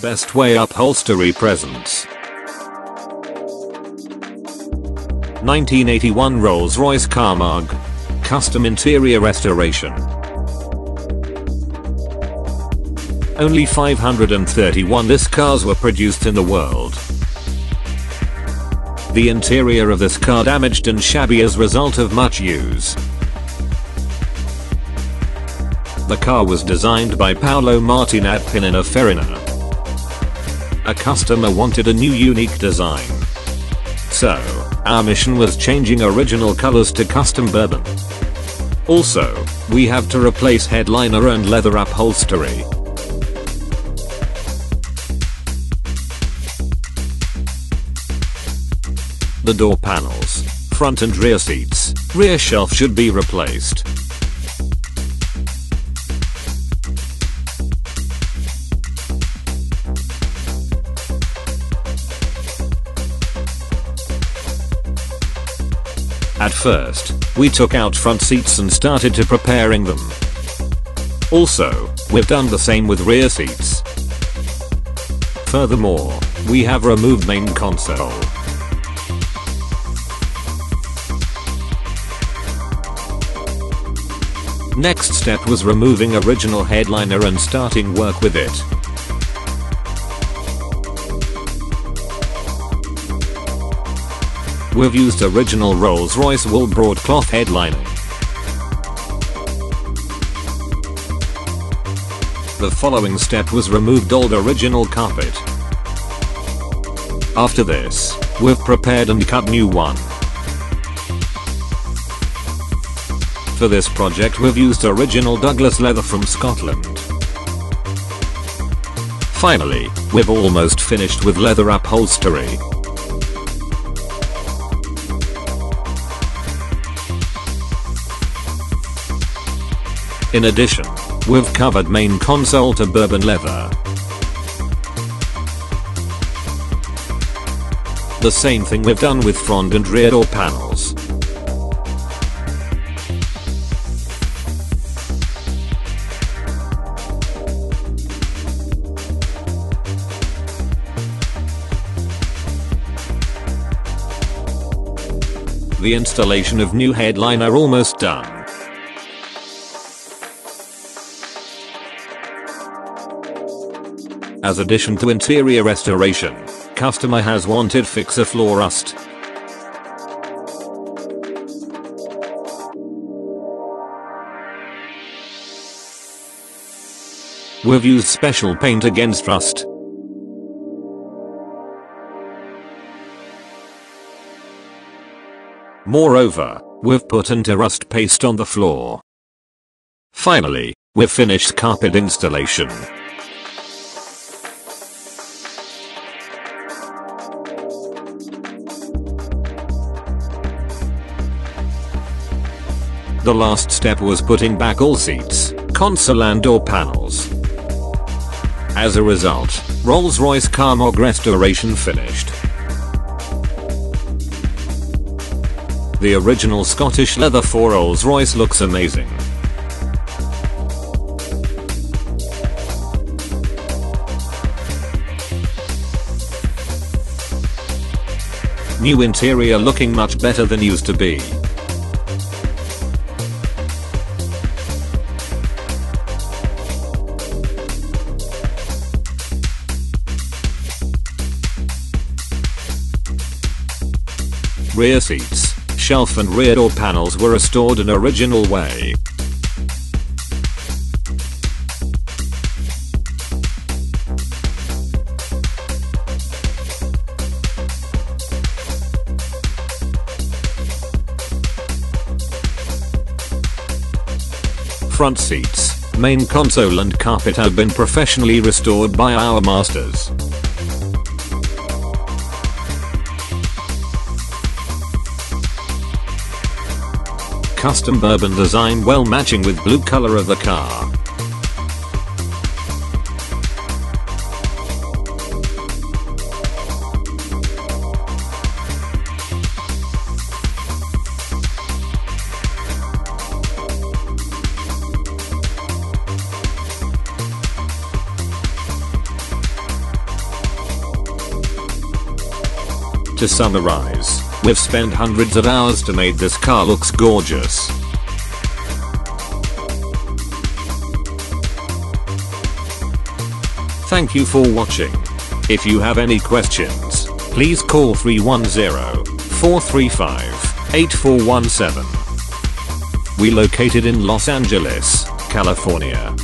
Best Way Upholstery presents 1981 Rolls-Royce Camargue Custom Interior Restoration. Only 531 this cars were produced in the world. The interior of this car damaged and shabby as a result of much use. The car was designed by Paolo Martin at Pininfarina. A customer wanted a new unique design. So, our mission was changing original colors to custom bourbon. Also, we have to replace headliner and leather upholstery. The door panels, front and rear seats, rear shelf should be replaced. At first, we took out front seats and started to preparing them. Also, we've done the same with rear seats. Furthermore, we have removed main console. Next step was removing original headliner and starting work with it. We've used original Rolls-Royce wool broadcloth headlining. The following step was removed old original carpet. After this, we've prepared and cut new one. For this project we've used original Douglas leather from Scotland. Finally, we've almost finished with leather upholstery. In addition, we've covered main console to bourbon leather. The same thing we've done with front and rear door panels. The installation of new headliner almost done. As addition to interior restoration, customer has wanted fix a floor rust. We've used special paint against rust. Moreover, we've put into rust paste on the floor. Finally, we've finished carpet installation. The last step was putting back all seats, console and door panels. As a result, Rolls-Royce Camargue restoration finished. The original Scottish leather for Rolls-Royce looks amazing. New interior looking much better than used to be. Rear seats, shelf and rear door panels were restored in original way. Front seats, main console and carpet have been professionally restored by our masters. Custom bourbon design well matching with blue color of the car. To summarize, we've spent hundreds of hours to make this car looks gorgeous. Thank you for watching. If you have any questions, please call 310-435-8417. We're located in Los Angeles, California.